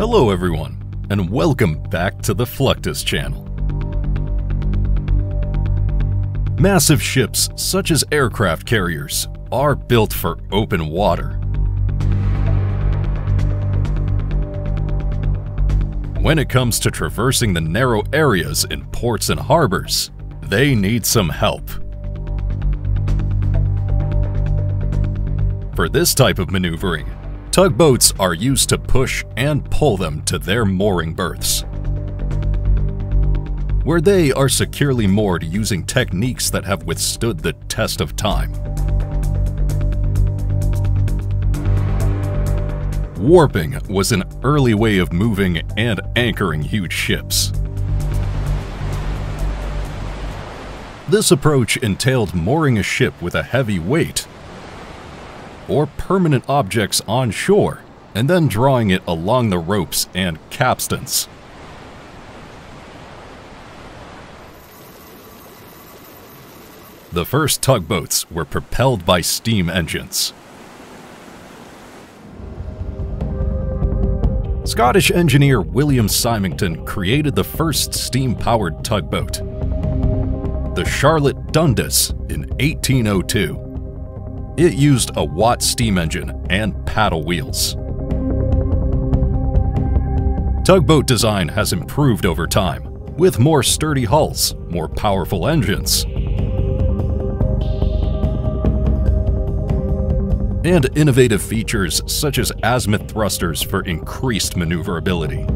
Hello everyone, and welcome back to the Fluctus Channel. Massive ships, such as aircraft carriers, are built for open water. When it comes to traversing the narrow areas in ports and harbors, they need some help. For this type of maneuvering, tugboats are used to push and pull them to their mooring berths, where they are securely moored using techniques that have withstood the test of time. Warping was an early way of moving and anchoring huge ships. This approach entailed mooring a ship with a heavy weight or permanent objects on shore and then drawing it along the ropes and capstans. The first tugboats were propelled by steam engines. Scottish engineer William Symington created the first steam-powered tugboat, the Charlotte Dundas, in 1802. It used a Watt steam engine and paddle wheels. Tugboat design has improved over time, with more sturdy hulls, more powerful engines, and innovative features such as azimuth thrusters for increased maneuverability.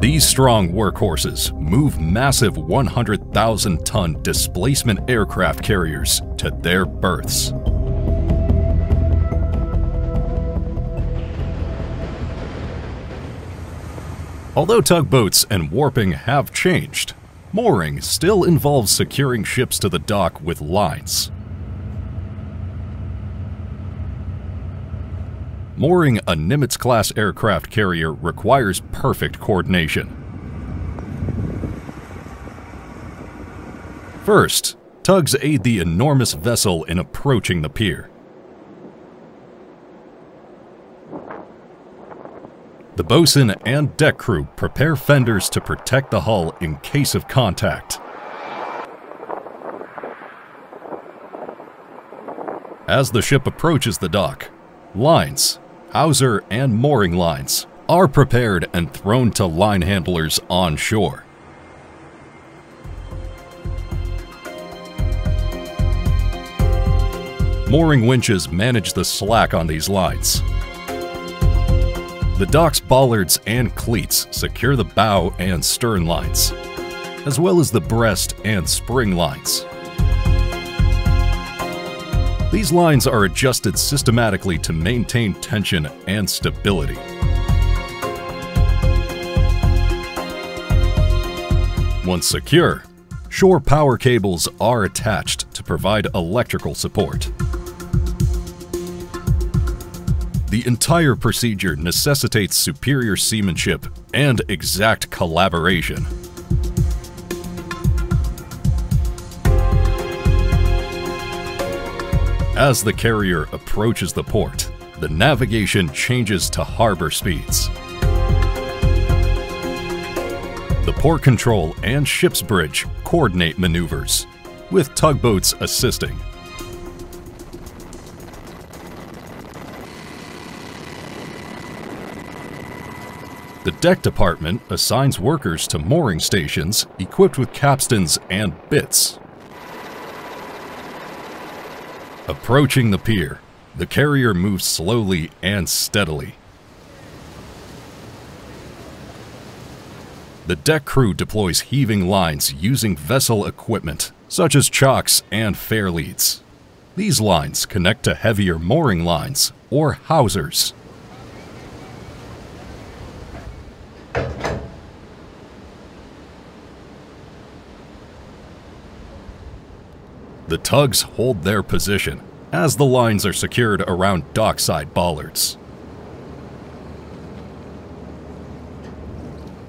These strong workhorses move massive 100,000-ton displacement aircraft carriers to their berths. Although tugboats and warping have changed, mooring still involves securing ships to the dock with lines. Mooring a Nimitz-class aircraft carrier requires perfect coordination. First, tugs aid the enormous vessel in approaching the pier. The bosun and deck crew prepare fenders to protect the hull in case of contact. As the ship approaches the dock, lines, hawser and mooring lines, are prepared and thrown to line handlers on shore. Mooring winches manage the slack on these lines. The dock's bollards and cleats secure the bow and stern lines, as well as the breast and spring lines. These lines are adjusted systematically to maintain tension and stability. Once secure, shore power cables are attached to provide electrical support. The entire procedure necessitates superior seamanship and exact collaboration. As the carrier approaches the port, the navigation changes to harbor speeds. The port control and ship's bridge coordinate maneuvers, with tugboats assisting. The deck department assigns workers to mooring stations equipped with capstans and bitts. Approaching the pier, the carrier moves slowly and steadily. The deck crew deploys heaving lines using vessel equipment, such as chocks and fairleads. These lines connect to heavier mooring lines or hawsers. The tugs hold their position as the lines are secured around dockside bollards.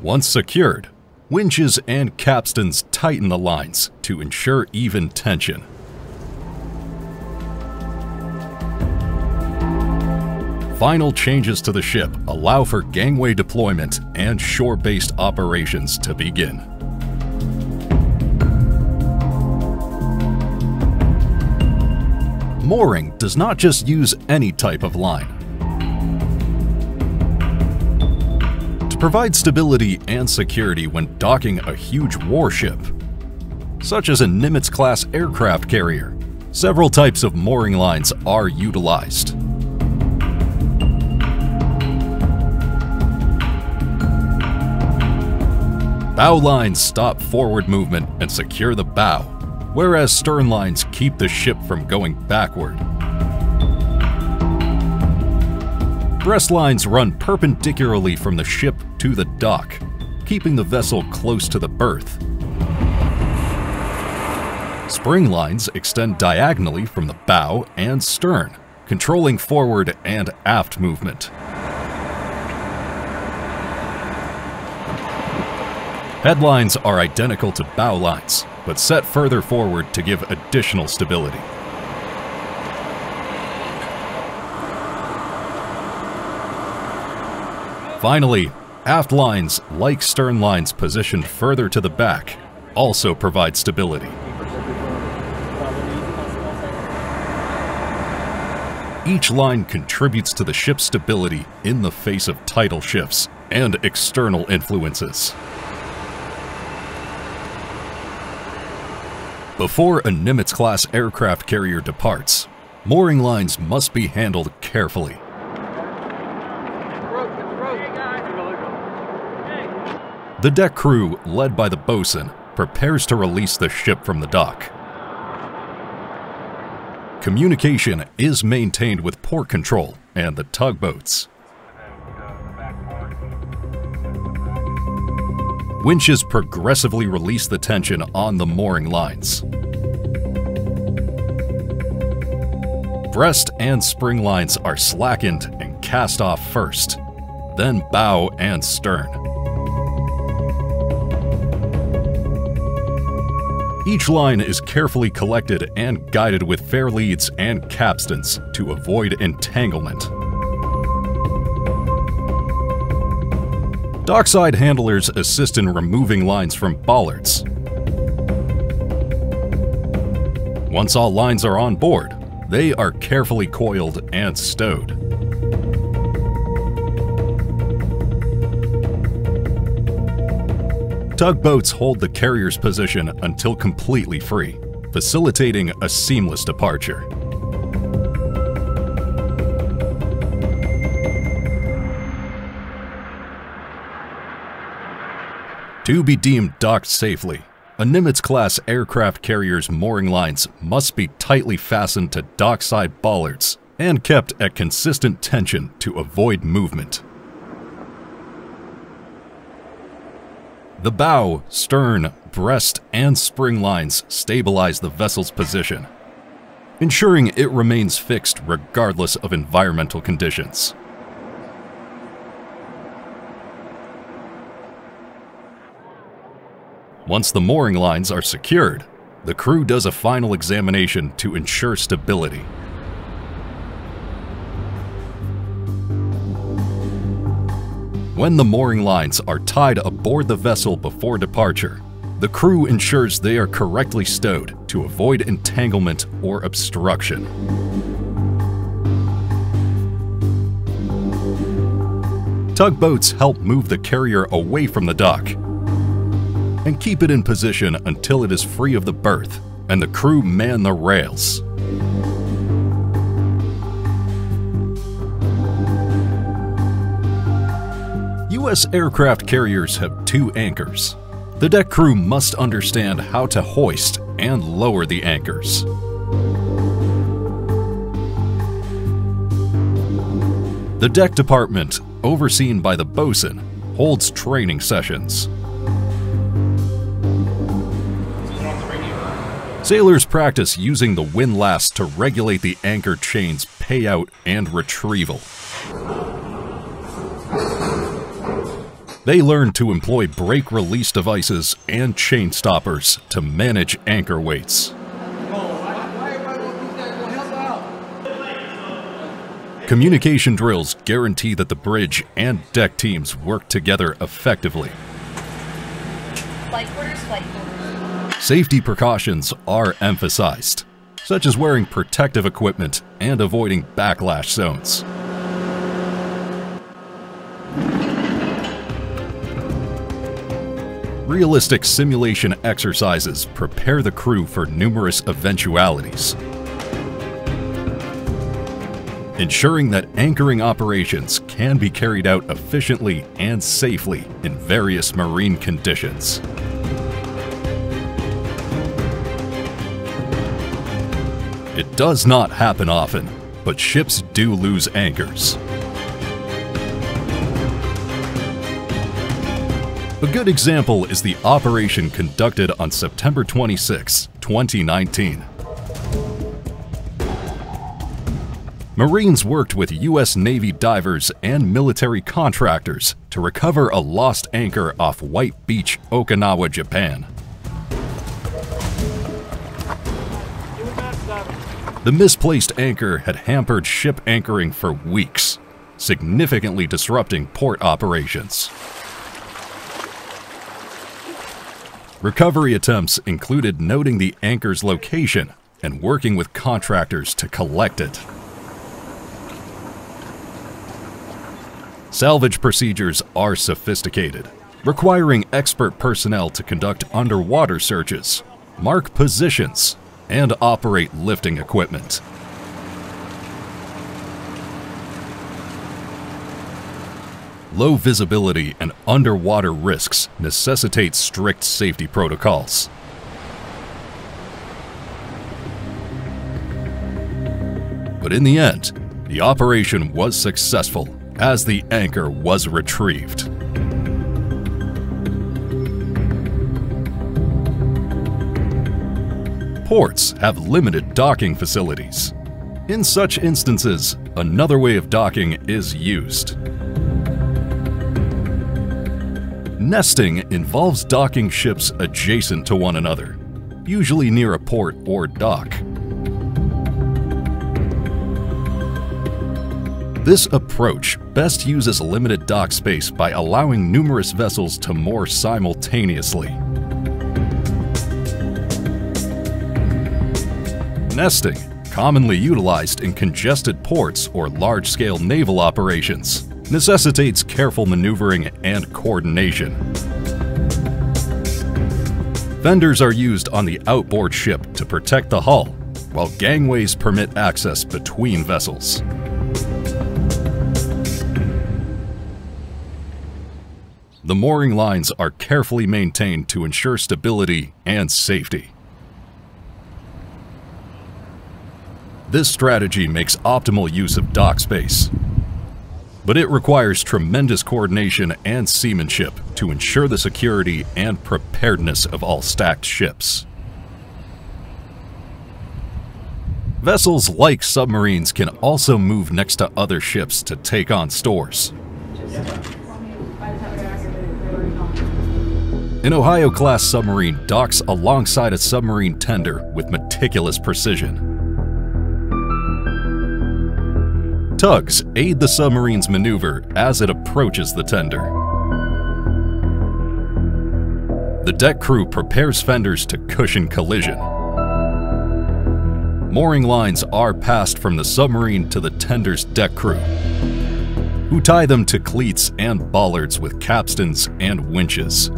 Once secured, winches and capstans tighten the lines to ensure even tension. Final changes to the ship allow for gangway deployment and shore-based operations to begin. Mooring does not just use any type of line. To provide stability and security when docking a huge warship, such as a Nimitz-class aircraft carrier, several types of mooring lines are utilized. Bow lines stop forward movement and secure the bow, whereas stern lines keep the ship from going backward. Breast lines run perpendicularly from the ship to the dock, keeping the vessel close to the berth. Spring lines extend diagonally from the bow and stern, controlling forward and aft movement. Headlines are identical to bow lines, but set further forward to give additional stability. Finally, aft lines, like stern lines positioned further to the back, also provide stability. Each line contributes to the ship's stability in the face of tidal shifts and external influences. Before a Nimitz-class aircraft carrier departs, mooring lines must be handled carefully. The deck crew, led by the bosun, prepares to release the ship from the dock. Communication is maintained with port control and the tugboats. Winches progressively release the tension on the mooring lines. Breast and spring lines are slackened and cast off first, then bow and stern. Each line is carefully collected and guided with fair leads and capstans to avoid entanglement. Dockside handlers assist in removing lines from bollards. Once all lines are on board, they are carefully coiled and stowed. Tugboats hold the carrier's position until completely free, facilitating a seamless departure. To be deemed docked safely, a Nimitz-class aircraft carrier's mooring lines must be tightly fastened to dockside bollards and kept at consistent tension to avoid movement. The bow, stern, breast, and spring lines stabilize the vessel's position, ensuring it remains fixed regardless of environmental conditions. Once the mooring lines are secured, the crew does a final examination to ensure stability. When the mooring lines are tied aboard the vessel before departure, the crew ensures they are correctly stowed to avoid entanglement or obstruction. Tugboats help move the carrier away from the dock and keep it in position until it is free of the berth and the crew man the rails. US aircraft carriers have two anchors. The deck crew must understand how to hoist and lower the anchors. The deck department, overseen by the bosun, holds training sessions. Sailors practice using the windlass to regulate the anchor chain's payout and retrieval. They learn to employ brake release devices and chain stoppers to manage anchor weights. Communication drills guarantee that the bridge and deck teams work together effectively. Flight quarters, flight quarters. Safety precautions are emphasized, such as wearing protective equipment and avoiding backlash zones. Realistic simulation exercises prepare the crew for numerous eventualities, ensuring that anchoring operations can be carried out efficiently and safely in various marine conditions. It does not happen often, but ships do lose anchors. A good example is the operation conducted on September 26, 2019. Marines worked with US Navy divers and military contractors to recover a lost anchor off White Beach, Okinawa, Japan. The misplaced anchor had hampered ship anchoring for weeks, significantly disrupting port operations. Recovery attempts included noting the anchor's location and working with contractors to collect it. Salvage procedures are sophisticated, requiring expert personnel to conduct underwater searches, mark positions, and operate lifting equipment. Low visibility and underwater risks necessitate strict safety protocols. But in the end, the operation was successful as the anchor was retrieved. Ports have limited docking facilities. In such instances, another way of docking is used. Nesting involves docking ships adjacent to one another, usually near a port or dock. This approach best uses limited dock space by allowing numerous vessels to moor simultaneously. Nesting, commonly utilized in congested ports or large-scale naval operations, necessitates careful maneuvering and coordination. Fenders are used on the outboard ship to protect the hull, while gangways permit access between vessels. The mooring lines are carefully maintained to ensure stability and safety. This strategy makes optimal use of dock space, but it requires tremendous coordination and seamanship to ensure the security and preparedness of all stacked ships. Vessels like submarines can also move next to other ships to take on stores. An Ohio-class submarine docks alongside a submarine tender with meticulous precision. Tugs aid the submarine's maneuver as it approaches the tender. The deck crew prepares fenders to cushion collision. Mooring lines are passed from the submarine to the tender's deck crew, who tie them to cleats and bollards with capstans and winches.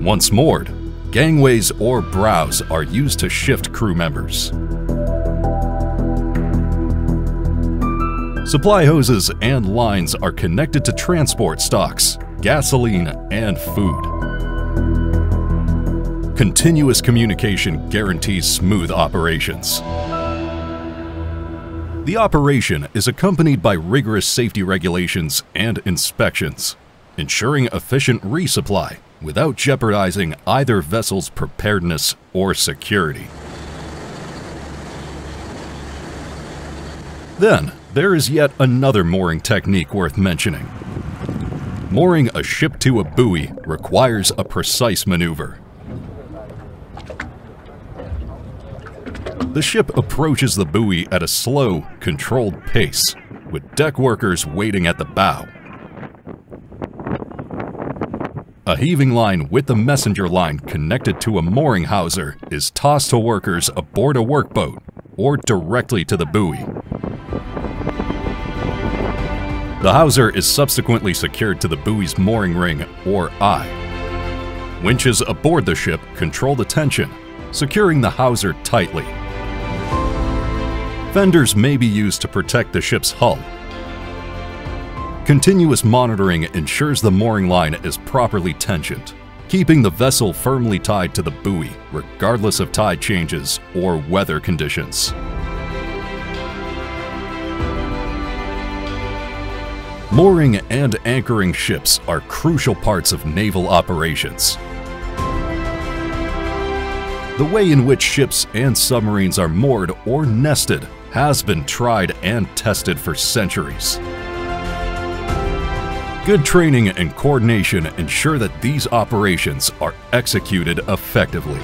Once moored, gangways or brows are used to shift crew members. Supply hoses and lines are connected to transport stocks, gasoline, and food. Continuous communication guarantees smooth operations. The operation is accompanied by rigorous safety regulations and inspections, ensuring efficient resupply without jeopardizing either vessel's preparedness or security. Then, there is yet another mooring technique worth mentioning. Mooring a ship to a buoy requires a precise maneuver. the ship approaches the buoy at a slow, controlled pace, with deck workers waiting at the bow. A heaving line with the messenger line connected to a mooring hawser is tossed to workers aboard a workboat or directly to the buoy. The hawser is subsequently secured to the buoy's mooring ring, or eye. Winches aboard the ship control the tension, securing the hawser tightly. Fenders may be used to protect the ship's hull. Continuous monitoring ensures the mooring line is properly tensioned, keeping the vessel firmly tied to the buoy regardless of tide changes or weather conditions. Mooring and anchoring ships are crucial parts of naval operations. The way in which ships and submarines are moored or nested has been tried and tested for centuries. Good training and coordination ensure that these operations are executed effectively.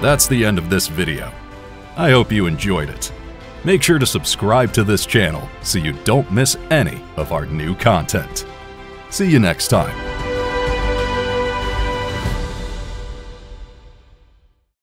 That's the end of this video. I hope you enjoyed it. Make sure to subscribe to this channel so you don't miss any of our new content. See you next time.